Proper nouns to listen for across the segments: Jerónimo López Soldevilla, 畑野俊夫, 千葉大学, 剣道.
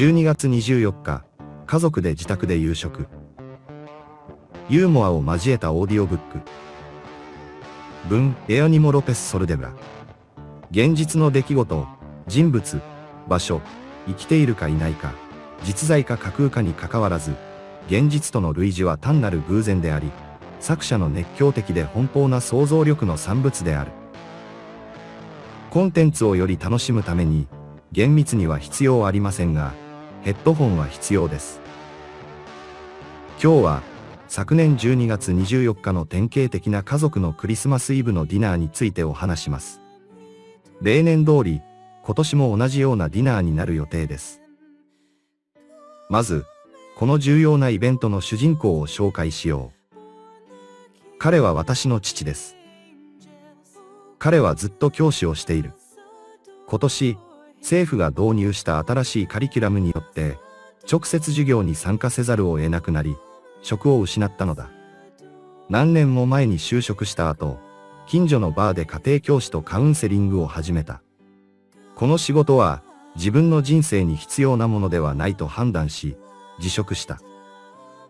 12月24日、家族で自宅で夕食。ユーモアを交えたオーディオブック。文、エアニモ・ロペス・ソルデブラ。現実の出来事、人物、場所、生きているかいないか、実在か架空かにかかわらず、現実との類似は単なる偶然であり、作者の熱狂的で奔放な想像力の産物である。コンテンツをより楽しむために、厳密には必要ありませんが、ヘッドホンは必要です。今日は、昨年12月24日の典型的な家族のクリスマスイブのディナーについてお話します。例年通り、今年も同じようなディナーになる予定です。まず、この重要なイベントの主人公を紹介しよう。彼は私の父です。彼はずっと教師をしている。今年、政府が導入した新しいカリキュラムによって、直接授業に参加せざるを得なくなり、職を失ったのだ。何年も前に就職した後、近所のバーで家庭教師とカウンセリングを始めた。この仕事は、自分の人生に必要なものではないと判断し、辞職した。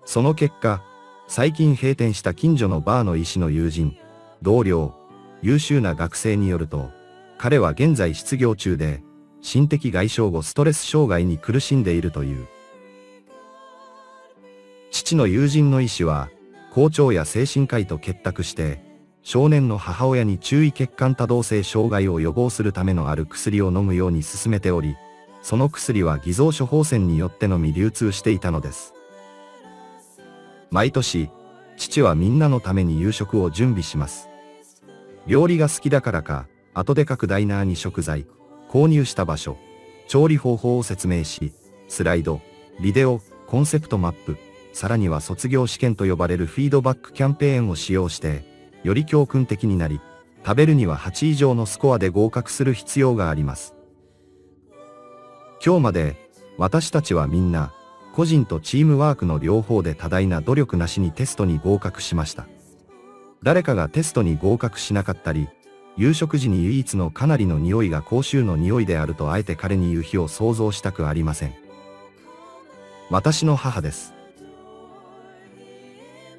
その結果、最近閉店した近所のバーの医師の友人、同僚、優秀な学生によると、彼は現在失業中で、心的外傷後ストレス障害に苦しんでいるという。父の友人の医師は、校長や精神科医と結託して、少年の母親に注意欠陥多動性障害を予防するためのある薬を飲むように勧めており、その薬は偽造処方箋によってのみ流通していたのです。毎年、父はみんなのために夕食を準備します。料理が好きだからか、後で各ダイナーに食材、購入した場所、調理方法を説明し、スライド、ビデオ、コンセプトマップ、さらには卒業試験と呼ばれるフィードバックキャンペーンを使用して、より教訓的になり、食べるには8以上のスコアで合格する必要があります。今日まで、私たちはみんな、個人とチームワークの両方で多大な努力なしにテストに合格しました。誰かがテストに合格しなかったり、夕食時に唯一のかなりの匂いが口臭の匂いであるとあえて彼に言う日を想像したくありません。私の母です。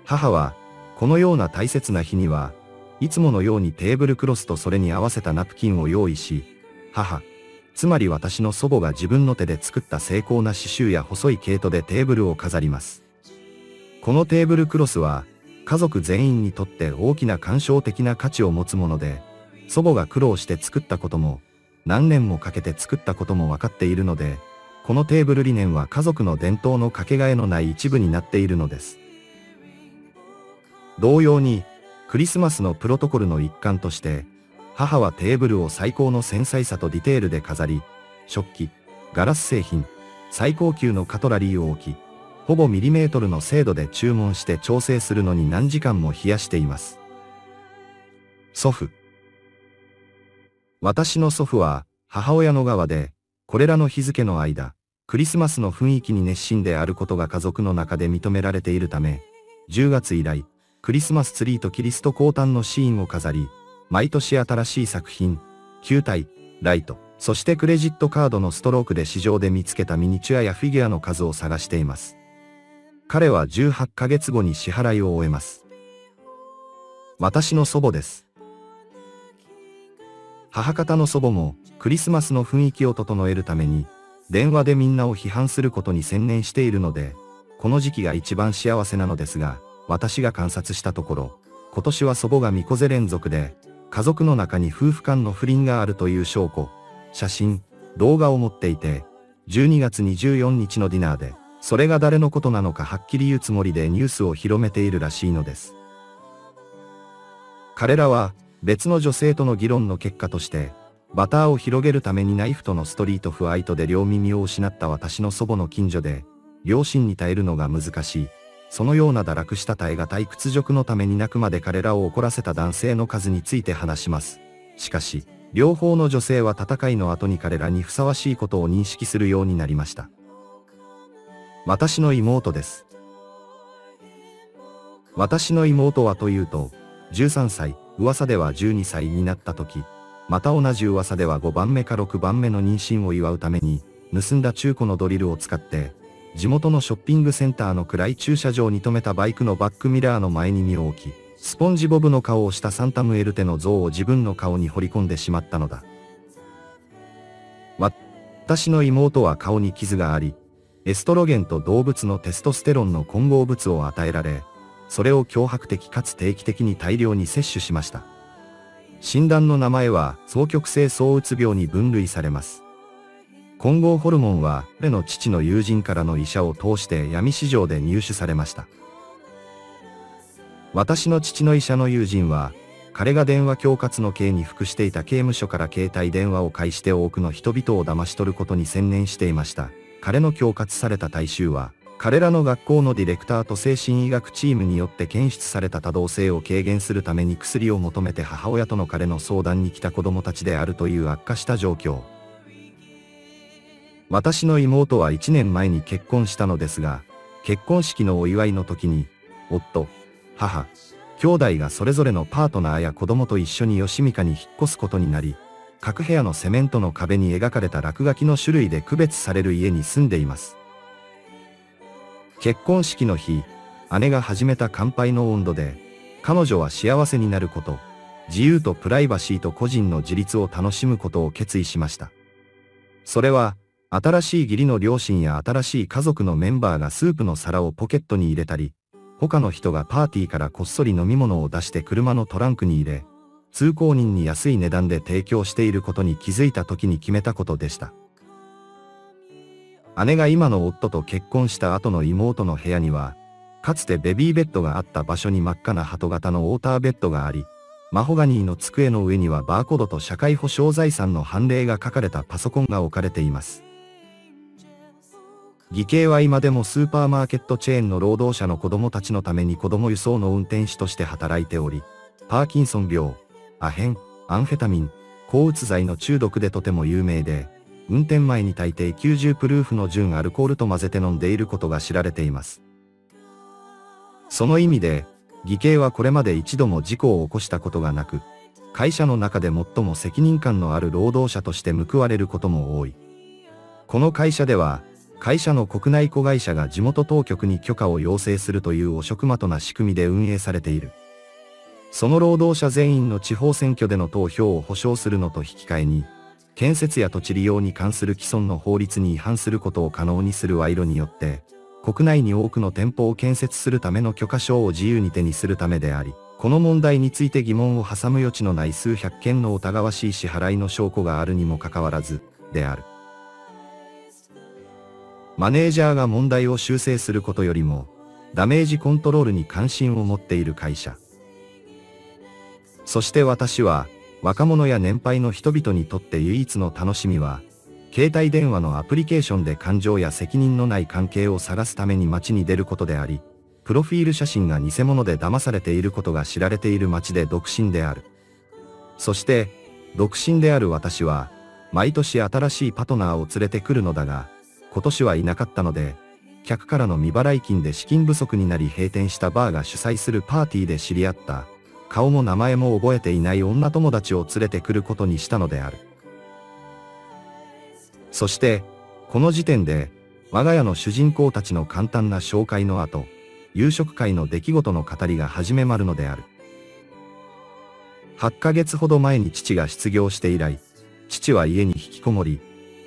母は、このような大切な日には、いつものようにテーブルクロスとそれに合わせたナプキンを用意し、母、つまり私の祖母が自分の手で作った精巧な刺繍や細い毛糸でテーブルを飾ります。このテーブルクロスは家族全員にとって大きな感傷的な価値を持つもので、祖母が苦労して作ったことも、何年もかけて作ったことも分かっているので、このテーブル理念は家族の伝統のかけがえのない一部になっているのです。同様に、クリスマスのプロトコルの一環として、母はテーブルを最高の繊細さとディテールで飾り、食器、ガラス製品、最高級のカトラリーを置き、ほぼミリメートルの精度で注文して調整するのに何時間も費やしています。祖父。私の祖父は、母親の側で、これらの日付の間、クリスマスの雰囲気に熱心であることが家族の中で認められているため、10月以来、クリスマスツリーとキリスト降誕のシーンを飾り、毎年新しい作品、球体、ライト、そしてクレジットカードのストロークで市場で見つけたミニチュアやフィギュアの数を探しています。彼は18ヶ月後に支払いを終えます。私の祖母です。母方の祖母もクリスマスの雰囲気を整えるために、電話でみんなを批判することに専念しているので、この時期が一番幸せなのですが、私が観察したところ、今年は祖母が2個連続で、家族の中に夫婦間の不倫があるという証拠、写真、動画を持っていて、12月24日のディナーで、それが誰のことなのかはっきり言うつもりでニュースを広めているらしいのです。彼らは、別の女性との議論の結果として、バターを広げるためにナイフとのストリートファイトで両耳を失った私の祖母の近所で、両親に耐えるのが難しい。そのような堕落した耐え難い屈辱のために泣くまで彼らを怒らせた男性の数について話します。しかし、両方の女性は戦いの後に彼らにふさわしいことを認識するようになりました。私の妹です。私の妹はというと、13歳、噂では12歳になった時、また同じ噂では5番目か6番目の妊娠を祝うために、盗んだ中古のドリルを使って、地元のショッピングセンターの暗い駐車場に止めたバイクのバックミラーの前に身を置き、スポンジボブの顔をしたサンタムエルテの像を自分の顔に彫り込んでしまったのだ。私の妹は顔に傷があり、エストロゲンと動物のテストステロンの混合物を与えられ、それを脅迫的かつ定期的に大量に摂取しました。診断の名前は双極性躁うつ病に分類されます。混合ホルモンは彼の父の友人からの医者を通して闇市場で入手されました。私の父の医者の友人は、彼が電話恐喝の刑に服していた刑務所から携帯電話を介して多くの人々を騙し取ることに専念していました。彼の恐喝された大衆は、彼らの学校のディレクターと精神医学チームによって検出された多動性を軽減するために薬を求めて母親との彼の相談に来た子供たちであるという悪化した状況。私の妹は1年前に結婚したのですが、結婚式のお祝いの時に、夫、母、兄弟がそれぞれのパートナーや子供と一緒に吉見家に引っ越すことになり、各部屋のセメントの壁に描かれた落書きの種類で区別される家に住んでいます。結婚式の日、姉が始めた乾杯の音頭で、彼女は幸せになること、自由とプライバシーと個人の自立を楽しむことを決意しました。それは、新しい義理の両親や新しい家族のメンバーがスープの皿をポケットに入れたり、他の人がパーティーからこっそり飲み物を出して車のトランクに入れ、通行人に安い値段で提供していることに気づいた時に決めたことでした。姉が今の夫と結婚した後の妹の部屋には、かつてベビーベッドがあった場所に真っ赤な鳩型のウォーターベッドがあり、マホガニーの机の上にはバーコードと社会保障財産の判例が書かれたパソコンが置かれています。義兄は今でもスーパーマーケットチェーンの労働者の子供たちのために子供輸送の運転手として働いており、パーキンソン病、アヘン、アンフェタミン、抗うつ剤の中毒でとても有名で、運転前に大抵90プルーフの純アルコールと混ぜて飲んでいることが知られています。その意味で、義兄はこれまで一度も事故を起こしたことがなく、会社の中で最も責任感のある労働者として報われることも多い。この会社では、会社の国内子会社が地元当局に許可を要請するという汚職まとな仕組みで運営されている。その労働者全員の地方選挙での投票を保障するのと引き換えに、建設や土地利用に関する既存の法律に違反することを可能にする賄賂によって、国内に多くの店舗を建設するための許可証を自由に手にするためであり、この問題について疑問を挟む余地のない数百件の疑わしい支払いの証拠があるにもかかわらず、である。マネージャーが問題を修正することよりも、ダメージコントロールに関心を持っている会社。そして私は、若者や年配の人々にとって唯一の楽しみは、携帯電話のアプリケーションで感情や責任のない関係を探すために街に出ることであり、プロフィール写真が偽物で騙されていることが知られている街で独身である。そして、独身である私は、毎年新しいパートナーを連れてくるのだが、今年はいなかったので、客からの未払い金で資金不足になり閉店したバーが主催するパーティーで知り合った、顔も名前も覚えていない女友達を連れてくることにしたのである。そして、この時点で、我が家の主人公たちの簡単な紹介の後、夕食会の出来事の語りが始めまるのである。8ヶ月ほど前に父が失業して以来、父は家に引きこもり、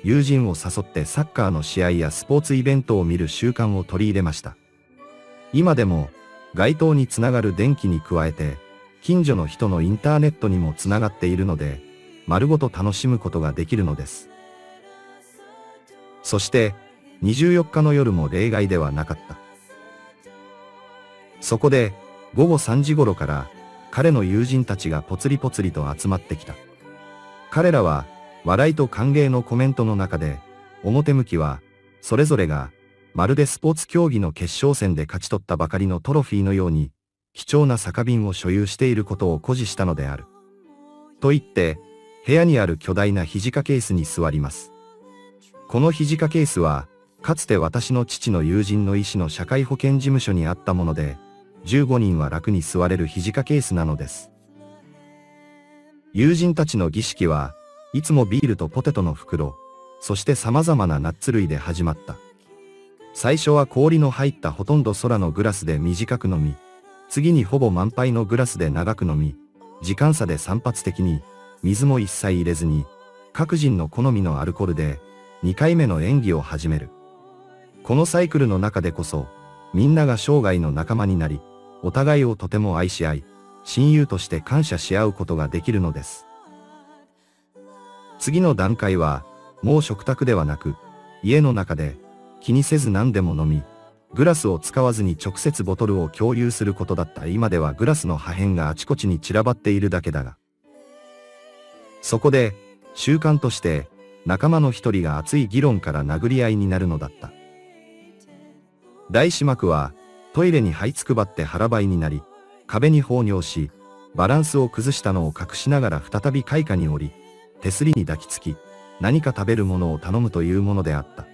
友人を誘ってサッカーの試合やスポーツイベントを見る習慣を取り入れました。今でも、街灯につながる電気に加えて、近所の人のインターネットにもつながっているので、丸ごと楽しむことができるのです。そして、24日の夜も例外ではなかった。そこで、午後3時頃から、彼の友人たちがぽつりぽつりと集まってきた。彼らは、笑いと歓迎のコメントの中で、表向きは、それぞれが、まるでスポーツ競技の決勝戦で勝ち取ったばかりのトロフィーのように、貴重な酒瓶を所有していることを誇示したのである。と言って、部屋にある巨大な肘掛ケースに座ります。この肘掛ケースは、かつて私の父の友人の医師の社会保険事務所にあったもので、15人は楽に座れる肘掛ケースなのです。友人たちの儀式は、いつもビールとポテトの袋、そして様々なナッツ類で始まった。最初は氷の入ったほとんど空のグラスで短く飲み、次にほぼ満杯のグラスで長く飲み、時間差で散発的に、水も一切入れずに、各人の好みのアルコールで、2回目の演技を始める。このサイクルの中でこそ、みんなが生涯の仲間になり、お互いをとても愛し合い、親友として感謝し合うことができるのです。次の段階は、もう食卓ではなく、家の中で、気にせず何でも飲み、グラスを使わずに直接ボトルを共有することだった。今ではグラスの破片があちこちに散らばっているだけだが。そこで、習慣として、仲間の一人が熱い議論から殴り合いになるのだった。大志幕は、トイレに這いつくばって腹ばいになり、壁に放尿し、バランスを崩したのを隠しながら再び階下に降り、手すりに抱きつき、何か食べるものを頼むというものであった。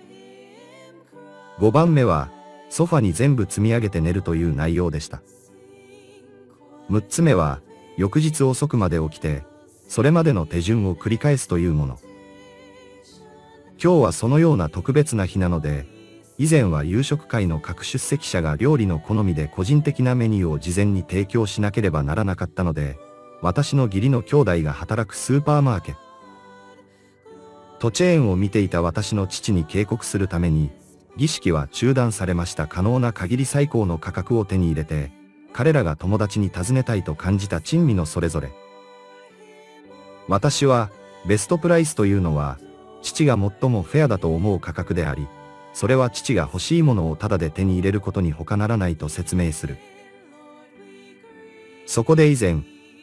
5番目は、ソファに全部積み上げて寝るという内容でした。6つ目は、翌日遅くまで起きて、それまでの手順を繰り返すというもの。今日はそのような特別な日なので、以前は夕食会の各出席者が料理の好みで個人的なメニューを事前に提供しなければならなかったので、私の義理の兄弟が働くスーパーマーケットチェーンを見ていた私の父に警告するために、儀式は中断されました。可能な限り最高の価格を手に入れて、彼らが友達に尋ねたいと感じた珍味のそれぞれ。私は、ベストプライスというのは、父が最もフェアだと思う価格であり、それは父が欲しいものをタダで手に入れることに他ならないと説明する。そこで以前、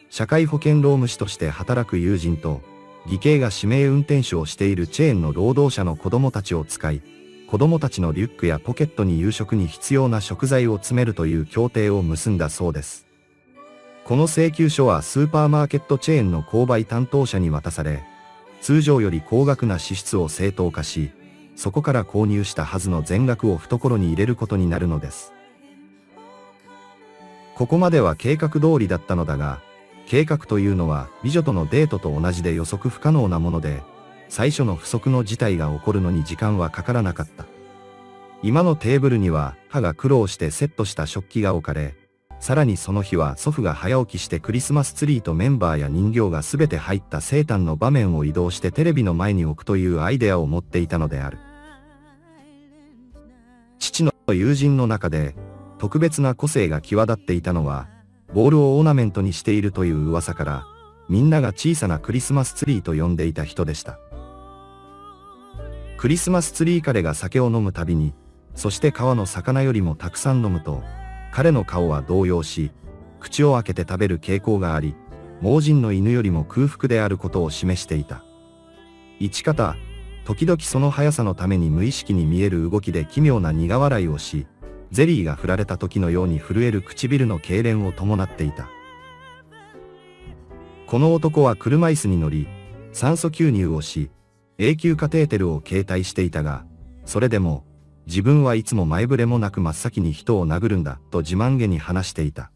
社会保険労務士として働く友人と、義兄が指名運転手をしているチェーンの労働者の子供たちを使い、子供たちのリュックやポケットに夕食に必要な食材を詰めるという協定を結んだそうです。この請求書はスーパーマーケットチェーンの購買担当者に渡され、通常より高額な支出を正当化し、そこから購入したはずの全額を懐に入れることになるのです。ここまでは計画通りだったのだが、計画というのは美女とのデートと同じで予測不可能なもので、最初の不測の事態が起こるのに時間はかからなかった。今のテーブルには母が苦労してセットした食器が置かれ、さらにその日は祖父が早起きしてクリスマスツリーとメンバーや人形がすべて入った生誕の場面を移動してテレビの前に置くというアイデアを持っていたのである。父の友人の中で特別な個性が際立っていたのは、ボールをオーナメントにしているという噂から、みんなが小さなクリスマスツリーと呼んでいた人でした。クリスマスツリー彼が酒を飲むたびに、そして川の魚よりもたくさん飲むと、彼の顔は動揺し、口を開けて食べる傾向があり、盲人の犬よりも空腹であることを示していた。一方、時々その速さのために無意識に見える動きで奇妙な苦笑いをし、ゼリーが振られた時のように震える唇の痙攣を伴っていた。この男は車椅子に乗り、酸素吸入をし、永久カテーテルを携帯していたが、それでも、自分はいつも前触れもなく真っ先に人を殴るんだ、と自慢げに話していた。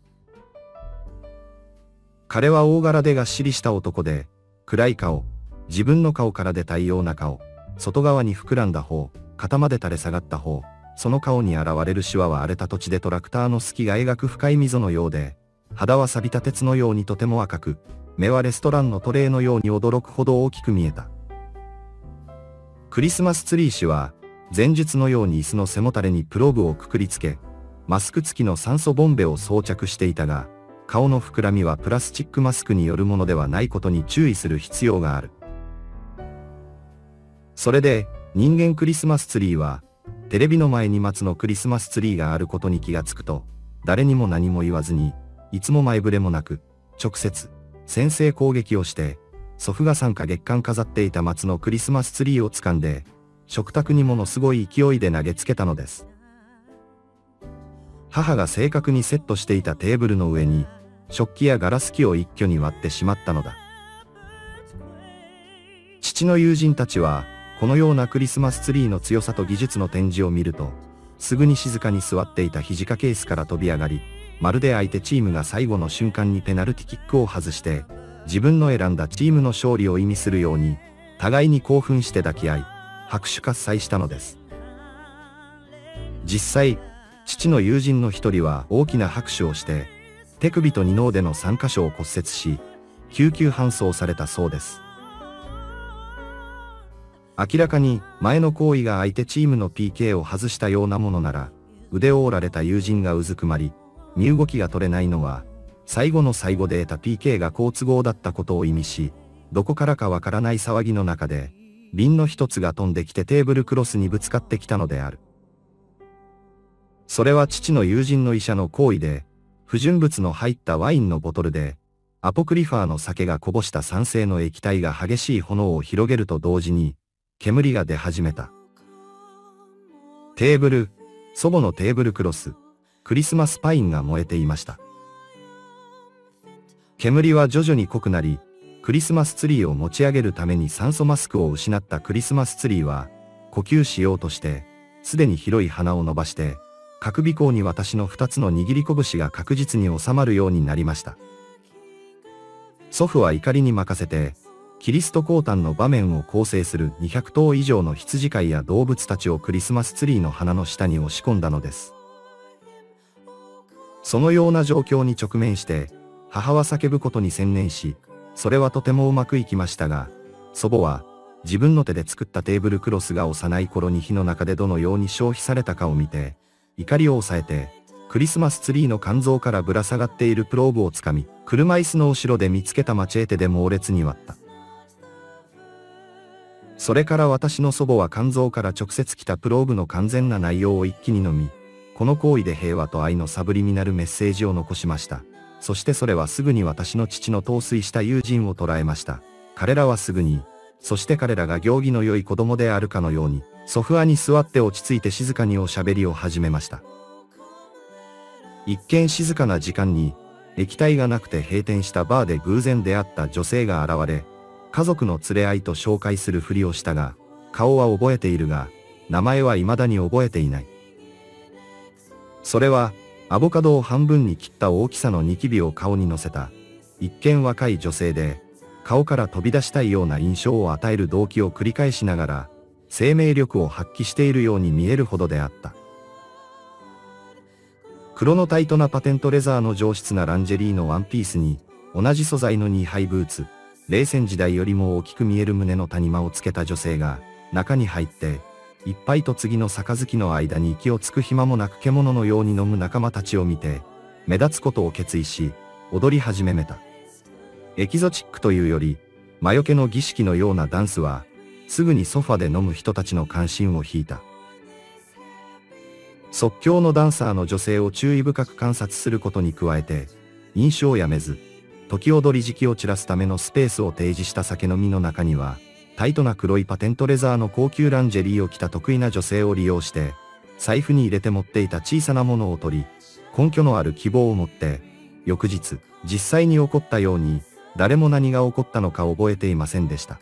彼は大柄でがっしりした男で、暗い顔、自分の顔から出た異様な顔、外側に膨らんだ方、肩まで垂れ下がった方、その顔に現れるシワは荒れた土地でトラクターの隙が描く深い溝のようで、肌は錆びた鉄のようにとても赤く、目はレストランのトレーのように驚くほど大きく見えた。クリスマスツリー氏は、前述のように椅子の背もたれにプローブをくくりつけ、マスク付きの酸素ボンベを装着していたが、顔の膨らみはプラスチックマスクによるものではないことに注意する必要がある。それで、人間クリスマスツリーは、テレビの前に松のクリスマスツリーがあることに気がつくと、誰にも何も言わずに、いつも前触れもなく、直接、先制攻撃をして、祖父が参加月間飾っていた松のクリスマスツリーを掴んで、食卓にものすごい勢いで投げつけたのです。母が正確にセットしていたテーブルの上に、食器やガラス器を一挙に割ってしまったのだ。父の友人たちは、このようなクリスマスツリーの強さと技術の展示を見ると、すぐに静かに座っていた肘掛け椅子から飛び上がり、まるで相手チームが最後の瞬間にペナルティキックを外して、自分の選んだチームの勝利を意味するように、互いに興奮して抱き合い、拍手喝采したのです。実際、父の友人の一人は大きな拍手をして、手首と二の腕の3カ所を骨折し、救急搬送されたそうです。明らかに前の行為が相手チームの PK を外したようなものなら、腕を折られた友人がうずくまり、身動きが取れないのは、最後の最後で得た PK が好都合だったことを意味し、どこからかわからない騒ぎの中で、瓶の一つが飛んできてテーブルクロスにぶつかってきたのである。それは父の友人の医者の行為で、不純物の入ったワインのボトルで、アポクリファーの酒がこぼした酸性の液体が激しい炎を広げると同時に、煙が出始めた。テーブル、祖母のテーブルクロス、クリスマスパインが燃えていました。煙は徐々に濃くなり、クリスマスツリーを持ち上げるために酸素マスクを失ったクリスマスツリーは、呼吸しようとして、すでに広い鼻を伸ばして、隔鼻口に私の2つの握り拳が確実に収まるようになりました。祖父は怒りに任せて、キリスト降誕の場面を構成する200頭以上の羊飼いや動物たちをクリスマスツリーの花の下に押し込んだのです。そのような状況に直面して、母は叫ぶことに専念し、それはとてもうまくいきましたが、祖母は自分の手で作ったテーブルクロスが幼い頃に火の中でどのように消費されたかを見て、怒りを抑えて、クリスマスツリーの肝臓からぶら下がっているプローブをつかみ、車椅子の後ろで見つけたマチェーテで猛烈に割った。それから私の祖母は肝臓から直接来たプローブの完全な内容を一気に飲み、この行為で平和と愛のサブリミナルメッセージを残しました。そしてそれはすぐに私の父の陶酔した友人を捉えました。彼らはすぐに、そして彼らが行儀の良い子供であるかのように、ソファに座って落ち着いて静かにおしゃべりを始めました。一見静かな時間に、液体がなくて閉店したバーで偶然出会った女性が現れ、家族の連れ合いと紹介するふりをしたが、顔は覚えているが、名前は未だに覚えていない。それは、アボカドを半分に切った大きさのニキビを顔に乗せた、一見若い女性で、顔から飛び出したいような印象を与える動機を繰り返しながら、生命力を発揮しているように見えるほどであった。黒のタイトなパテントレザーの上質なランジェリーのワンピースに、同じ素材のニーハイブーツ、冷戦時代よりも大きく見える胸の谷間をつけた女性が、中に入って、一杯と次の杯の間に息をつく暇もなく獣のように飲む仲間たちを見て、目立つことを決意し、踊り始めた。エキゾチックというより、魔除けの儀式のようなダンスは、すぐにソファで飲む人たちの関心を引いた。即興のダンサーの女性を注意深く観察することに加えて、飲酒をやめず、時踊り時期を散らすためのスペースを提示した酒飲みの中には、タイトな黒いパテントレザーの高級ランジェリーを着た得意な女性を利用して、財布に入れて持っていた小さなものを取り、根拠のある希望を持って、翌日、実際に起こったように、誰も何が起こったのか覚えていませんでした。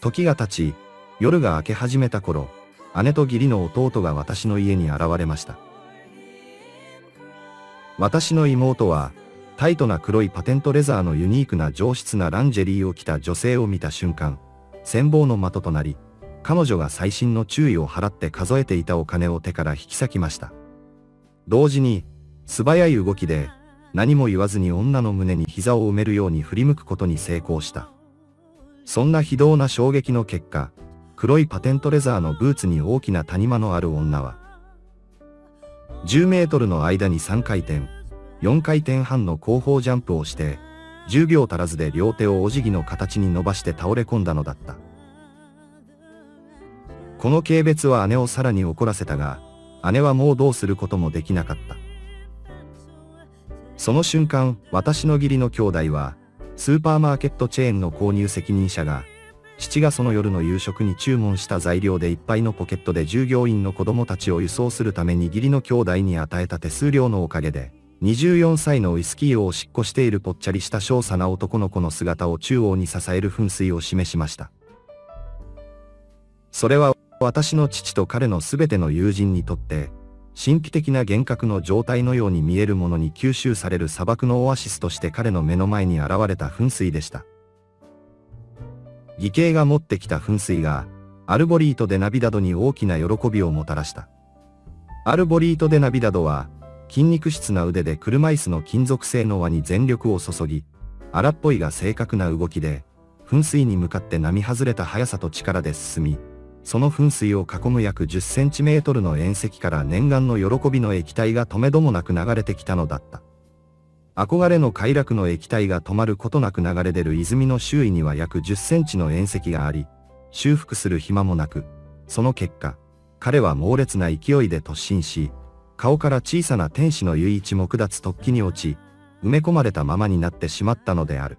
時が経ち、夜が明け始めた頃、姉と義理の弟が私の家に現れました。私の妹は、タイトな黒いパテントレザーのユニークな上質なランジェリーを着た女性を見た瞬間、羨望の的となり、彼女が細心の注意を払って数えていたお金を手から引き裂きました。同時に、素早い動きで、何も言わずに女の胸に膝を埋めるように振り向くことに成功した。そんな非道な衝撃の結果、黒いパテントレザーのブーツに大きな谷間のある女は、10メートルの間に3回転、4回転半の後方ジャンプをして、10秒足らずで両手をお辞儀の形に伸ばして倒れ込んだのだった。この軽蔑は姉をさらに怒らせたが、姉はもうどうすることもできなかった。その瞬間、私の義理の兄弟は、スーパーマーケットチェーンの購入責任者が、父がその夜の夕食に注文した材料でいっぱいのポケットで従業員の子供たちを輸送するために義理の兄弟に与えた手数料のおかげで、24歳のウイスキーをおしっこしているぽっちゃりした小さな男の子の姿を中央に支える噴水を示しました。それは、私の父と彼のすべての友人にとって、神秘的な幻覚の状態のように見えるものに吸収される砂漠のオアシスとして彼の目の前に現れた噴水でした。義兄が持ってきた噴水がアルボリート・デ・ナビダドに大きな喜びをもたらした。アルボリート・デ・ナビダドは、筋肉質な腕で車椅子の金属製の輪に全力を注ぎ、荒っぽいが正確な動きで、噴水に向かって並外れた速さと力で進み、その噴水を囲む約10センチメートルの縁石から念願の喜びの液体が止めどもなく流れてきたのだった。憧れの快楽の液体が止まることなく流れ出る泉の周囲には約10センチの縁石があり、修復する暇もなく、その結果、彼は猛烈な勢いで突進し、顔から小さな天使の唯一目立つ突起に落ち、埋め込まれたままになってしまったのである。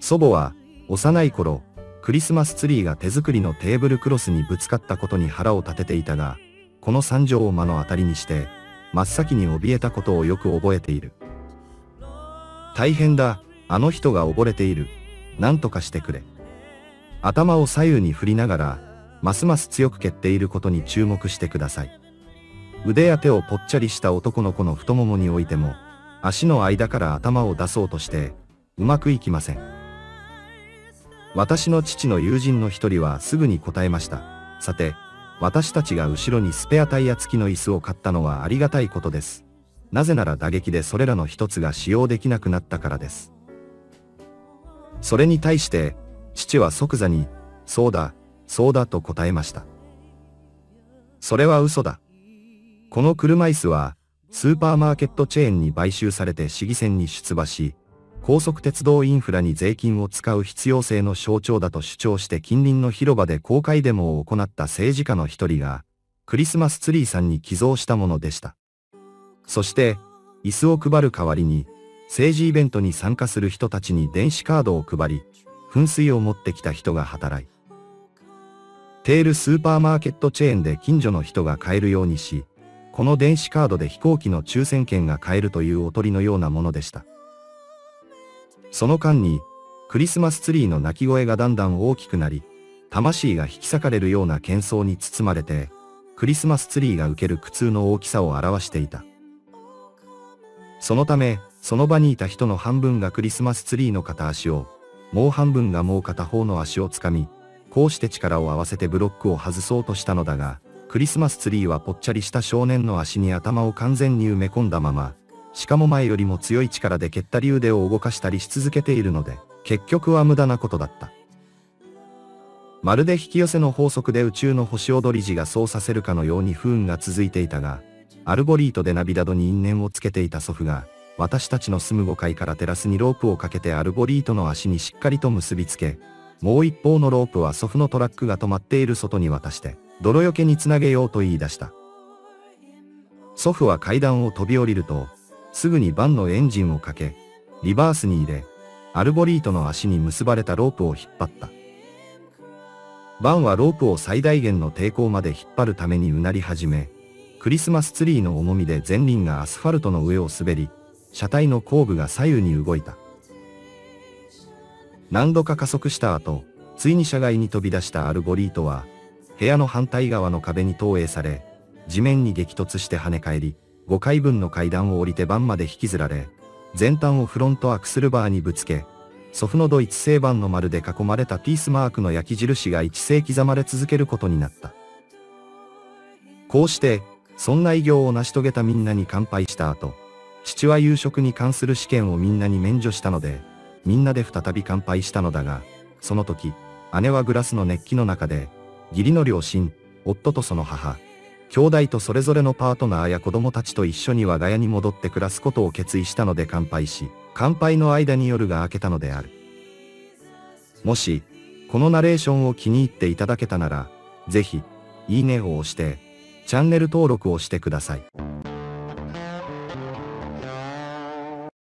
祖母は、幼い頃、クリスマスツリーが手作りのテーブルクロスにぶつかったことに腹を立てていたが、この惨状を目の当たりにして、真っ先に怯えたことをよく覚えている。大変だ、あの人が溺れている。なんとかしてくれ。頭を左右に振りながら、ますます強く蹴っていることに注目してください。腕や手をぽっちゃりした男の子の太ももにおいても、足の間から頭を出そうとして、うまくいきません。私の父の友人の一人はすぐに答えました。さて、私たちが後ろにスペアタイヤ付きの椅子を買ったのはありがたいことです。なぜなら打撃でそれらの一つが使用できなくなったからです。それに対して、父は即座に、そうだ、そうだと答えました。それは嘘だ。この車椅子は、スーパーマーケットチェーンに買収されて市議選に出馬し、高速鉄道インフラに税金を使う必要性の象徴だと主張して近隣の広場で公開デモを行った政治家の一人が、クリスマスツリーさんに寄贈したものでした。そして、椅子を配る代わりに、政治イベントに参加する人たちに電子カードを配り、噴水を持ってきた人が働い。テールスーパーマーケットチェーンで近所の人が買えるようにし、この電子カードで飛行機の抽選券が買えるというおとりのようなものでした。その間に、クリスマスツリーの鳴き声がだんだん大きくなり、魂が引き裂かれるような喧騒に包まれて、クリスマスツリーが受ける苦痛の大きさを表していた。そのため、その場にいた人の半分がクリスマスツリーの片足を、もう半分がもう片方の足をつかみ、こうして力を合わせてブロックを外そうとしたのだが、クリスマスツリーはぽっちゃりした少年の足に頭を完全に埋め込んだまま、しかも前よりも強い力で蹴ったり腕を動かしたりし続けているので、結局は無駄なことだった。まるで引き寄せの法則で宇宙の星踊り時がそうさせるかのように不運が続いていたが、アルボリート・デ・ナビダドに因縁をつけていた祖父が、私たちの住む5階からテラスにロープをかけてアルボリートの足にしっかりと結びつけ、もう一方のロープは祖父のトラックが止まっている外に渡して、泥よけにつなげようと言い出した。祖父は階段を飛び降りると、すぐにバンのエンジンをかけ、リバースに入れ、アルボリートの足に結ばれたロープを引っ張った。バンはロープを最大限の抵抗まで引っ張るためにうなり始め、クリスマスツリーの重みで前輪がアスファルトの上を滑り、車体の後部が左右に動いた。何度か加速した後、ついに車外に飛び出したアルボリートは、部屋の反対側の壁に投影され、地面に激突して跳ね返り、5階分の階段を降りてバンまで引きずられ、前端をフロントアクスルバーにぶつけ、祖父のドイツ製バンの丸で囲まれたピースマークの焼き印が一世刻まれ続けることになった。こうして、そんな偉業を成し遂げたみんなに乾杯した後、父は夕食に関する試験をみんなに免除したので、みんなで再び乾杯したのだが、その時、姉はグラスの熱気の中で、義理の両親、夫とその母、兄弟とそれぞれのパートナーや子供たちと一緒に我が家に戻って暮らすことを決意したので乾杯し、乾杯の間に夜が明けたのである。もし、このナレーションを気に入っていただけたなら、ぜひ、いいねを押して、チャンネル登録をしてください。